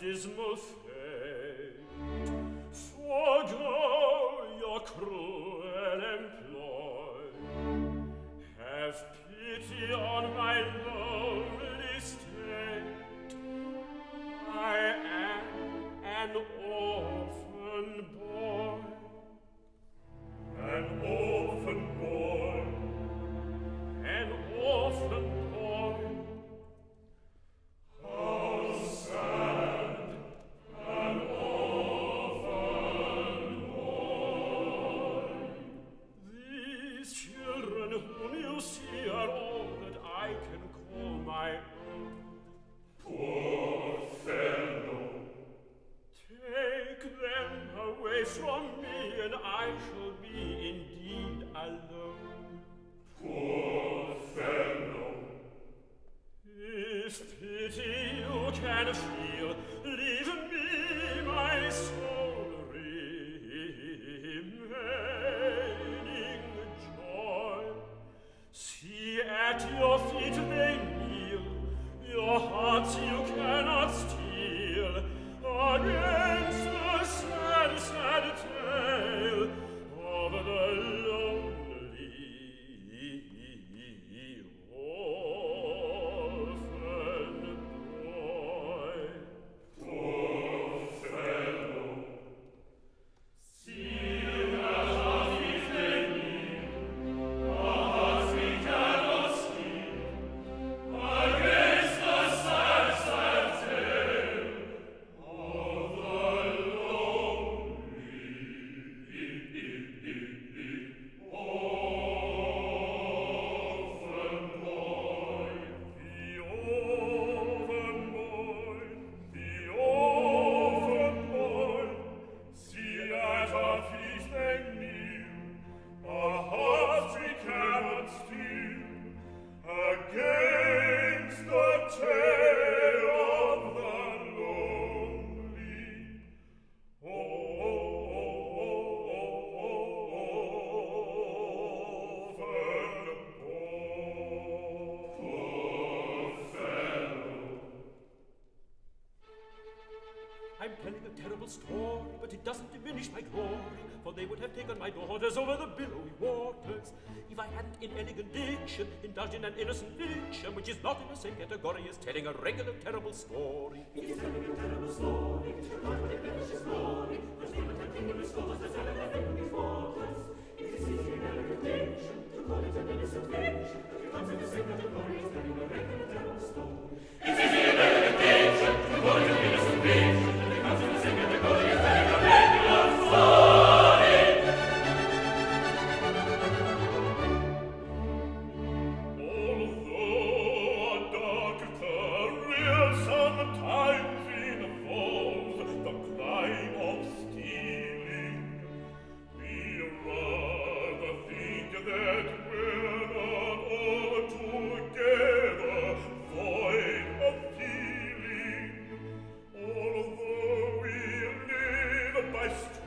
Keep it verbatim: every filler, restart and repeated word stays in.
dismal fate, forego your cruel employ. Have pity on my lonely state. I am an orphan boy. An orphan boy. An orphan boy. Story, but it doesn't diminish my glory, for they would have taken my daughters over the billowy waters if I hadn't in elegant diction indulged in an innocent fiction which is not in the same category as telling a regular terrible story. It is a regular terrible story which could not have diminished his glory, because they would have taken his daughters as over the billowy waters. It is easy in elegant diction to call it an innocent fiction, but it comes in the same category as telling a regular terrible story. It's easy in elegant diction to call it an innocent fiction. Christ.